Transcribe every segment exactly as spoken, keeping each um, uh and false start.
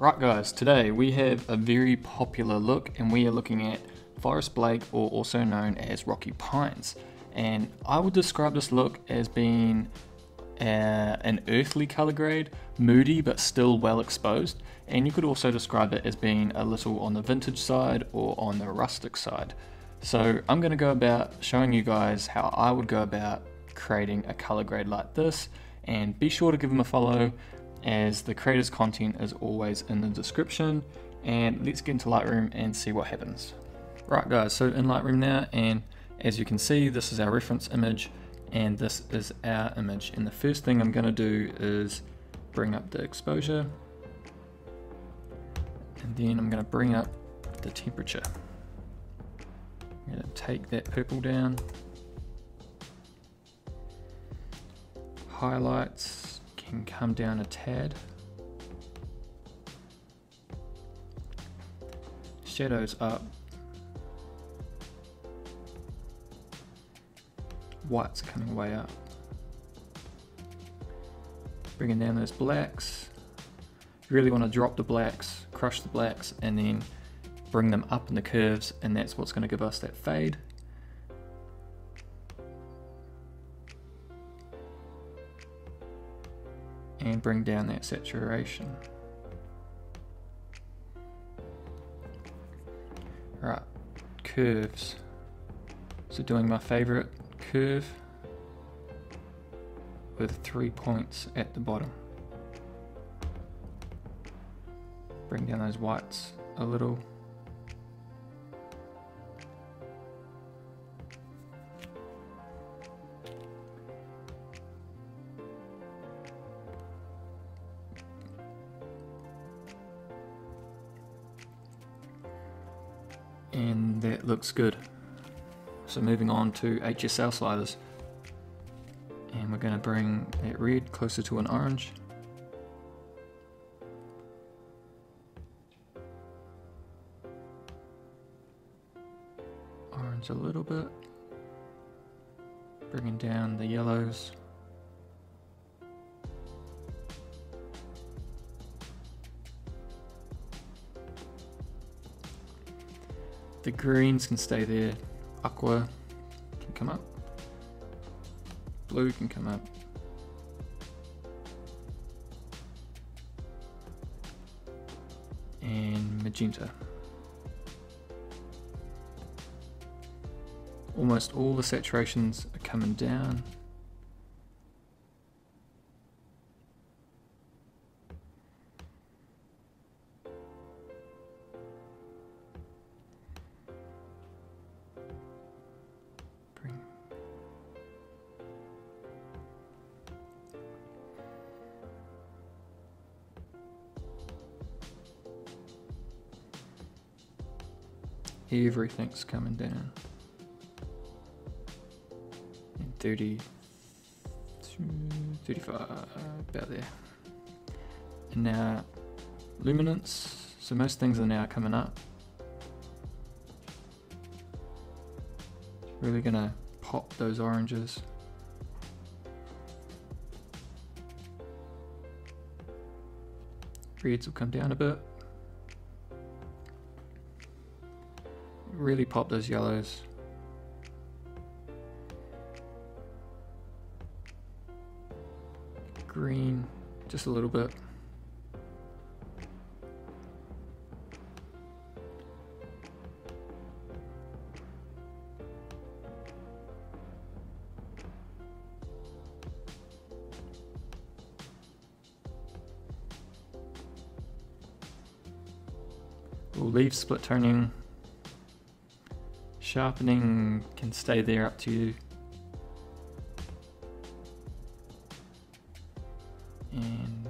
Right guys, today we have a very popular look and we are looking at Forrest Blake, or also known as Rocky Pines. And I would describe this look as being uh, an earthly color grade, moody but still well exposed. And you could also describe it as being a little on the vintage side or on the rustic side. So I'm going to go about showing you guys how I would go about creating a color grade like this, and be sure to give them a follow as the creator's content is always in the description. And let's get into Lightroom and see what happens. Right guys, so in Lightroom now, and as you can see, this is our reference image and this is our image. And the first thing I'm going to do is bring up the exposure, and then I'm going to bring up the temperature. I'm going to take that purple down, highlights can come down a tad, shadows up, whites are coming way up, bringing down those blacks. You really want to drop the blacks, crush the blacks, and then bring them up in the curves, and that's what's going to give us that fade. And bring down that saturation. Right, curves. So doing my favorite curve with three points at the bottom. Bring down those whites a little. And that looks good. So moving on to H S L sliders, and we're going to bring that red closer to an orange, orange a little bit, bringing down the yellows. The greens can stay there, aqua can come up, blue can come up. And magenta. Almost all the saturations are coming down. Everything's coming down. And thirty, thirty-five, about there. And now luminance, so most things are now coming up. Really gonna pop those oranges. Reds will come down a bit. Really pop those yellows. Green, just a little bit. We'll leave split toning. Sharpening can stay there, up to you. And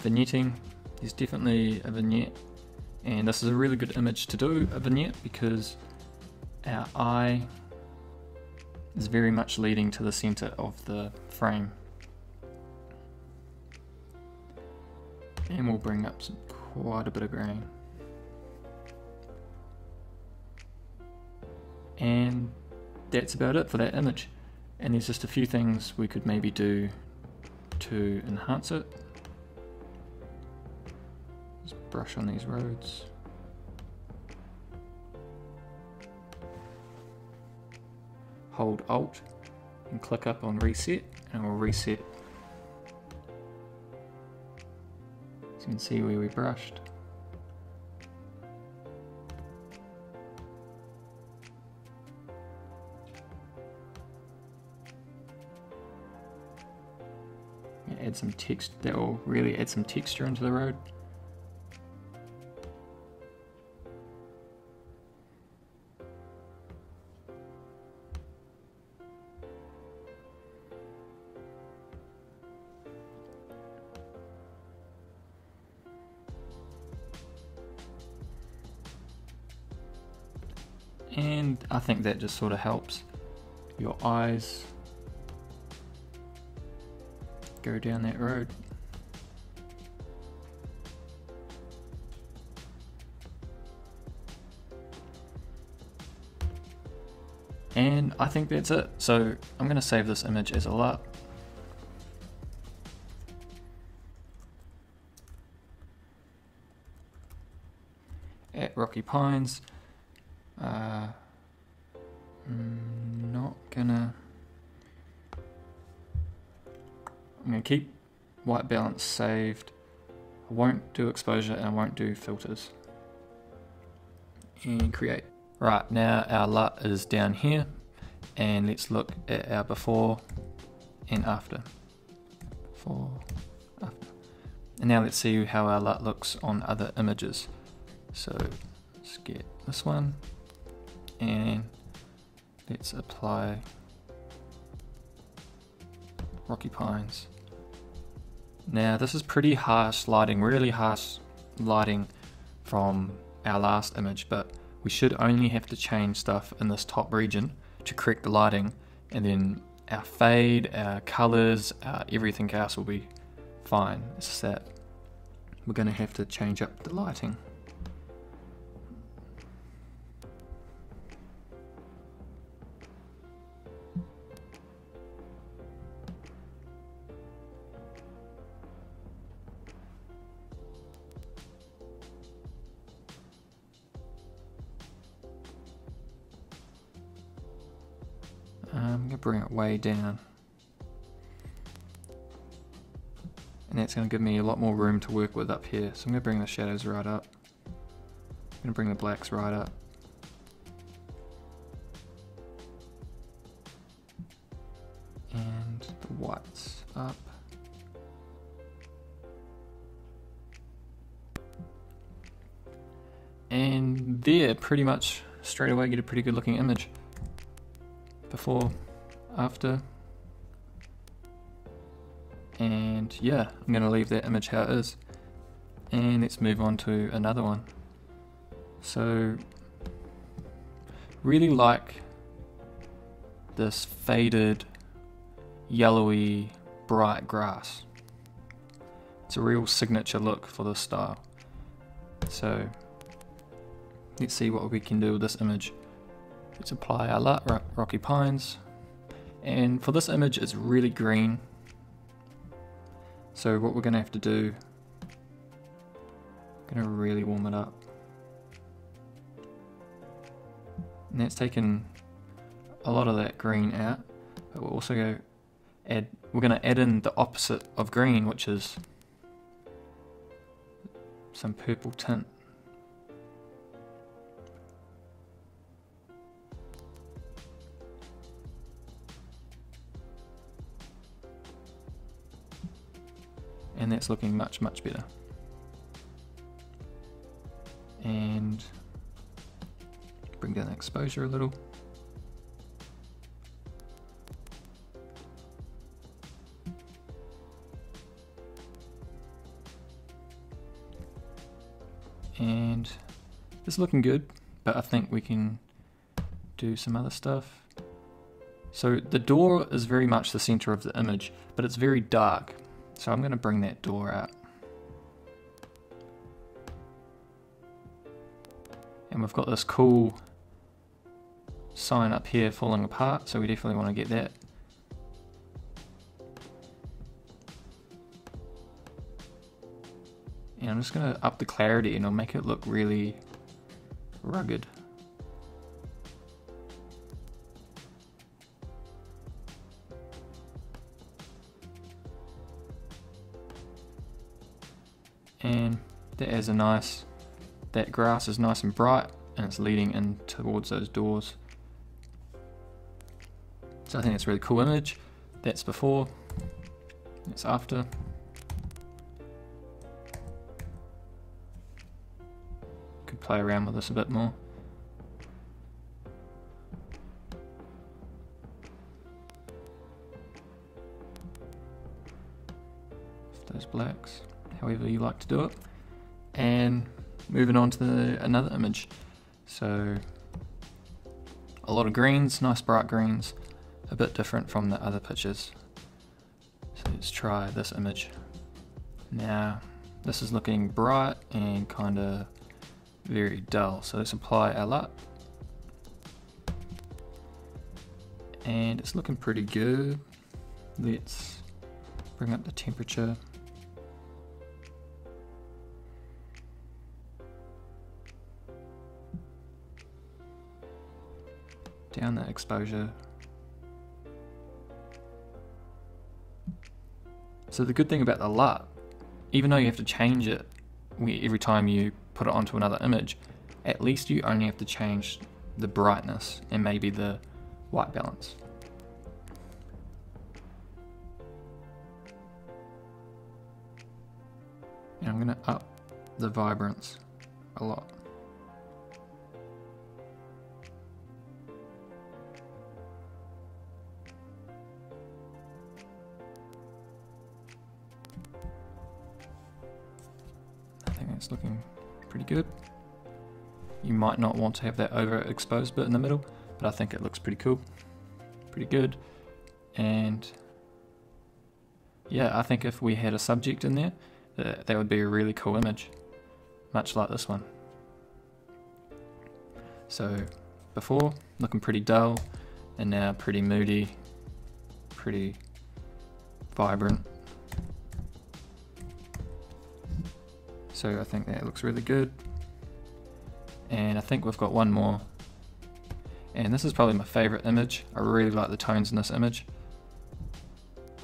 vignetting, there's definitely a vignette, and this is a really good image to do a vignette because our eye is very much leading to the center of the frame. And we'll bring up some, quite a bit of grain. And that's about it for that image. And there's just a few things we could maybe do to enhance it. brush on these roads. Hold Alt and click up on reset, and we'll reset. So you can see where we brushed. Add some text, that will really add some texture into the road. And I think that just sort of helps your eyes go down that road. And I think that's it. So I'm going to save this image as a LARP. At Rocky Pines. Uh, I'm not gonna I'm going to keep white balance saved. I won't do exposure and I won't do filters. And create. Right, now our LUT is down here, and let's look at our before and after. Before, after. And now let's see how our LUT looks on other images. So let's get this one and let's apply Rocky Pines. Now this is pretty harsh lighting, really harsh lighting from our last image, but we should only have to change stuff in this top region to correct the lighting, and then our fade, our colors, our everything else will be fine. It's just that we're going to have to change up the lighting. I'm going to bring it way down, and that's going to give me a lot more room to work with up here. So I'm going to bring the shadows right up, I'm going to bring the blacks right up. And the whites up. And there, pretty much straight away get a pretty good looking image. Before, after, and yeah, I'm going to leave that image how it is, and let's move on to another one. So really like this faded yellowy bright grass. It's a real signature look for this style. So let's see what we can do with this image. Let's apply our LUT, Rocky Pines, and for this image it's really green, so what we're going to have to do, I'm going to really warm it up, and that's taken a lot of that green out, but we'll also go add, we're going to add in the opposite of green, which is some purple tint. And that's looking much, much better. And bring down the exposure a little. And this is looking good, but I think we can do some other stuff. So the door is very much the center of the image, but it's very dark. So I'm going to bring that door out. And we've got this cool sign up here falling apart, so we definitely want to get that. And I'm just gonna up the clarity and it'll make it look really rugged. And that is a nice, that grass is nice and bright and it's leading in towards those doors. So I think it's a really cool image. That's before, that's after. Could play around with this a bit more. Those blacks, however you like to do it. And moving on to the, another image. So a lot of greens, nice bright greens, a bit different from the other pictures. So let's try this image. Now this is looking bright and kind of very dull. So let's apply our L U T. And it's looking pretty good. Let's bring up the temperature. Down the exposure. So the good thing about the L U T, even though you have to change it every time you put it onto another image, at least you only have to change the brightness and maybe the white balance. And I'm gonna up the vibrance a lot. It's looking pretty good. You might not want to have that overexposed bit in the middle, but I think it looks pretty cool, pretty good. And yeah, I think if we had a subject in there, that, that would be a really cool image, much like this one. So before, looking pretty dull, and now pretty moody, pretty vibrant. So I think that looks really good. And I think we've got one more. And this is probably my favorite image. I really like the tones in this image.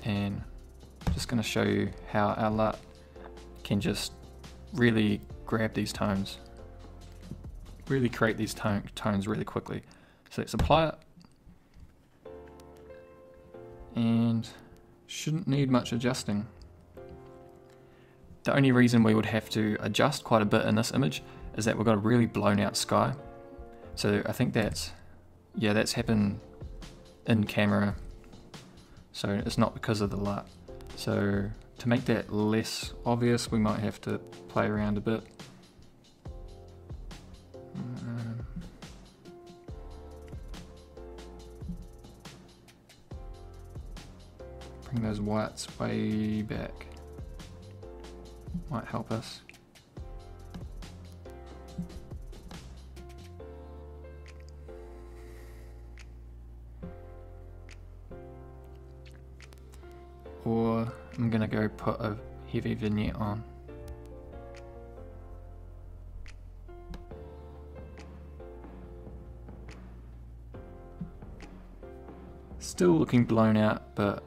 And I'm just gonna show you how our L U T can just really grab these tones, really create these tone, tones really quickly. So let's apply it. And shouldn't need much adjusting. The only reason we would have to adjust quite a bit in this image is that we've got a really blown out sky. So I think that's, yeah, that's happened in camera. So it's not because of the L U T. So to make that less obvious, we might have to play around a bit. Um, bring those whites way back. Might help us. Or I'm gonna go put a heavy vignette on. Still looking blown out, but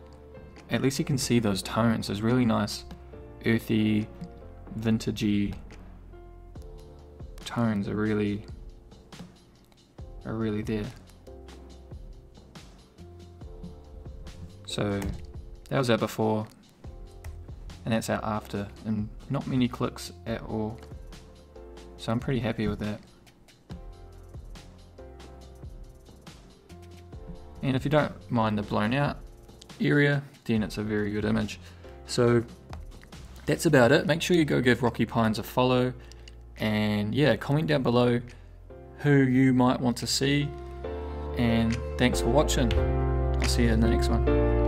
at least you can see those tones. There's really nice earthy, vintagey tones are really are really there. So that was our before, and that's our after, and not many clicks at all. So I'm pretty happy with that. And if you don't mind the blown out area, then it's a very good image. So that's about it. Make sure you go give Rocky Pines a follow, and yeah, comment down below who you might want to see, and thanks for watching. I'll see you in the next one.